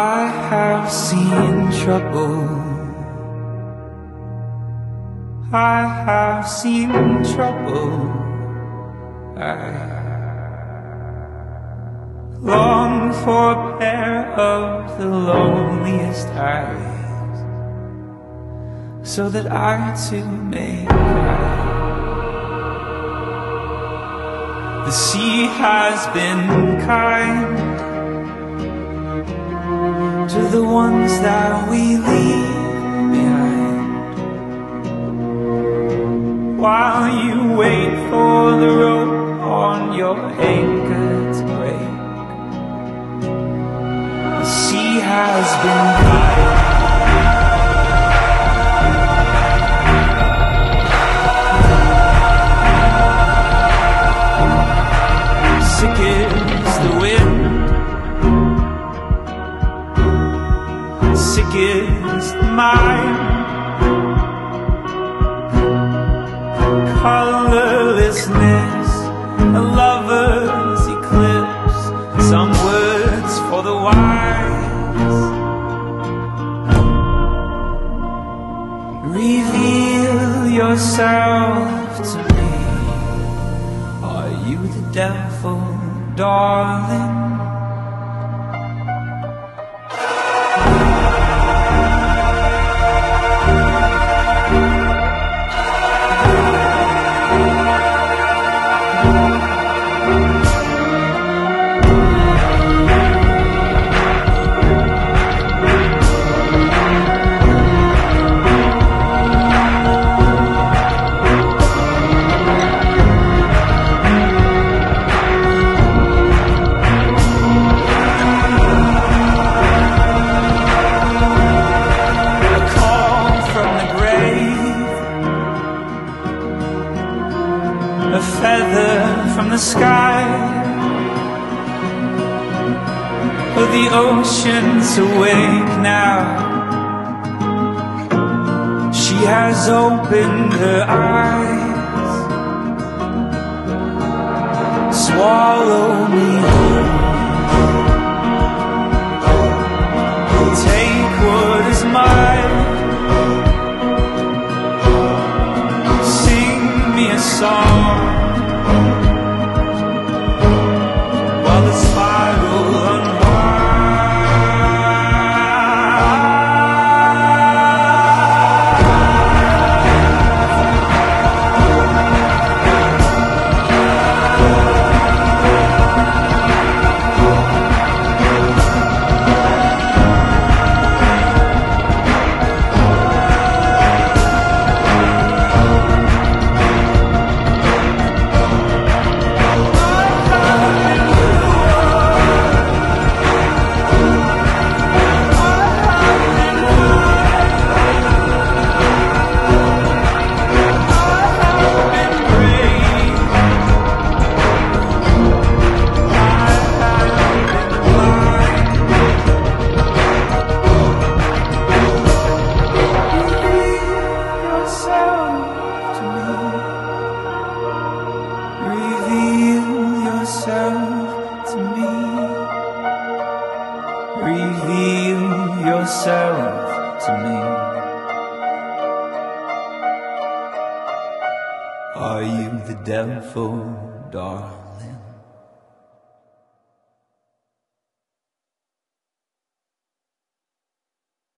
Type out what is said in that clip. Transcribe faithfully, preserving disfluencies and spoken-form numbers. I have seen trouble, I have seen trouble, I long for a pair of the loneliest eyes, so that I too may cry. The sea has been kind to the ones that we leave behind. While you wait for the rope on your anchor to break, the sea has been kind. Sick is the wind, sick is the mind, colorlessness, a lover's eclipse, some words for the wise reveal yourself to me. Are you the devil, darling? A feather from the sky, for the ocean's awake now. She has opened her eyes. Swallow me whole, take what is mine, sing me a song. Reveal yourself to me. Are you the devil, darling?